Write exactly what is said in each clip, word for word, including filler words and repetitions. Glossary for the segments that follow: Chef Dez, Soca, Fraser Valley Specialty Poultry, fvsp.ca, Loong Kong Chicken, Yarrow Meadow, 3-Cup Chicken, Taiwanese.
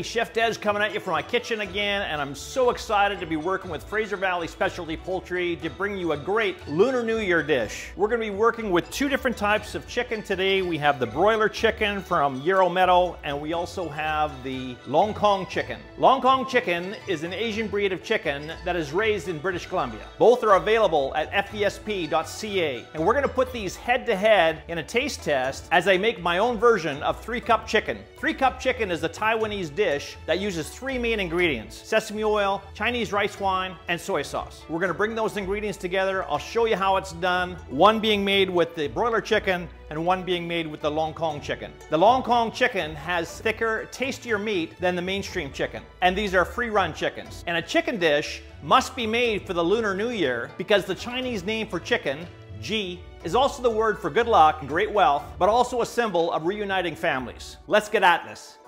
everybody, Chef Dez coming at you from my kitchen again, and I'm so excited to be working with Fraser Valley Specialty Poultry to bring you a great Lunar New Year dish. We're gonna be working with two different types of chicken today. We have the broiler chicken from Yarrow Meadow, and we also have the Loong Kong chicken. Loong Kong chicken is an Asian breed of chicken that is raised in British Columbia. Both are available at f v s p dot c a, and we're gonna put these head to head in a taste test as I make my own version of three cup chicken. Three cup chicken is a Taiwanese dish that uses three main ingredients: sesame oil, Chinese rice wine, and soy sauce. We're gonna bring those ingredients together. I'll show you how it's done, one being made with the broiler chicken and one being made with the Loong Kong chicken. The Loong Kong chicken has thicker, tastier meat than the mainstream chicken, and these are free-run chickens. And a chicken dish must be made for the Lunar New Year because the Chinese name for chicken, G, is also the word for good luck and great wealth, but also a symbol of reuniting families. Let's get at this.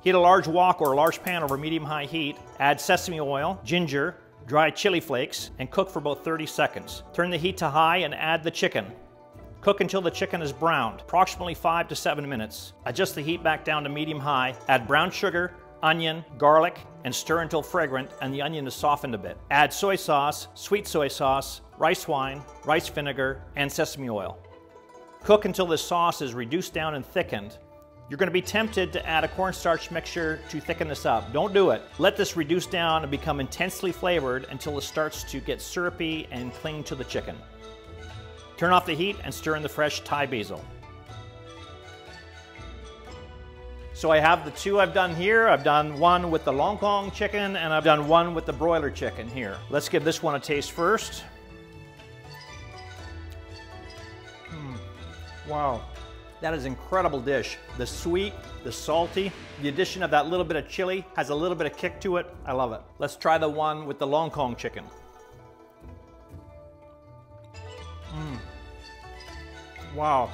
Heat a large wok or a large pan over medium-high heat. Add sesame oil, ginger, dry chili flakes, and cook for about thirty seconds. Turn the heat to high and add the chicken. Cook until the chicken is browned, approximately five to seven minutes. Adjust the heat back down to medium-high. Add brown sugar, onion, garlic, and stir until fragrant and the onion is softened a bit. Add soy sauce, sweet soy sauce, rice wine, rice vinegar, and sesame oil. Cook until this sauce is reduced down and thickened. You're gonna be tempted to add a cornstarch mixture to thicken this up. Don't do it. Let this reduce down and become intensely flavored until it starts to get syrupy and cling to the chicken. Turn off the heat and stir in the fresh Thai basil. So I have the two I've done here. I've done one with the Loong Kong chicken and I've done one with the broiler chicken here. Let's give this one a taste first. Mm. Wow, that is an incredible dish. The sweet, the salty, the addition of that little bit of chili has a little bit of kick to it. I love it. Let's try the one with the Loong Kong chicken. Mm. Wow.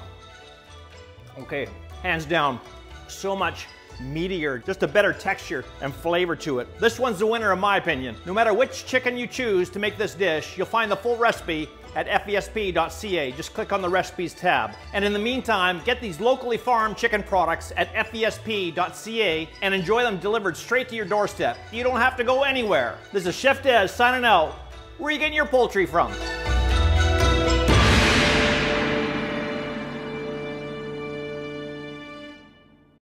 Okay, hands down. So much meatier, just a better texture and flavor to it. This one's the winner in my opinion. No matter which chicken you choose to make this dish, you'll find the full recipe at f v s p dot c a. Just click on the recipes tab. And in the meantime, get these locally farmed chicken products at f v s p dot c a and enjoy them delivered straight to your doorstep. You don't have to go anywhere. This is Chef Dez signing out. Where are you getting your poultry from?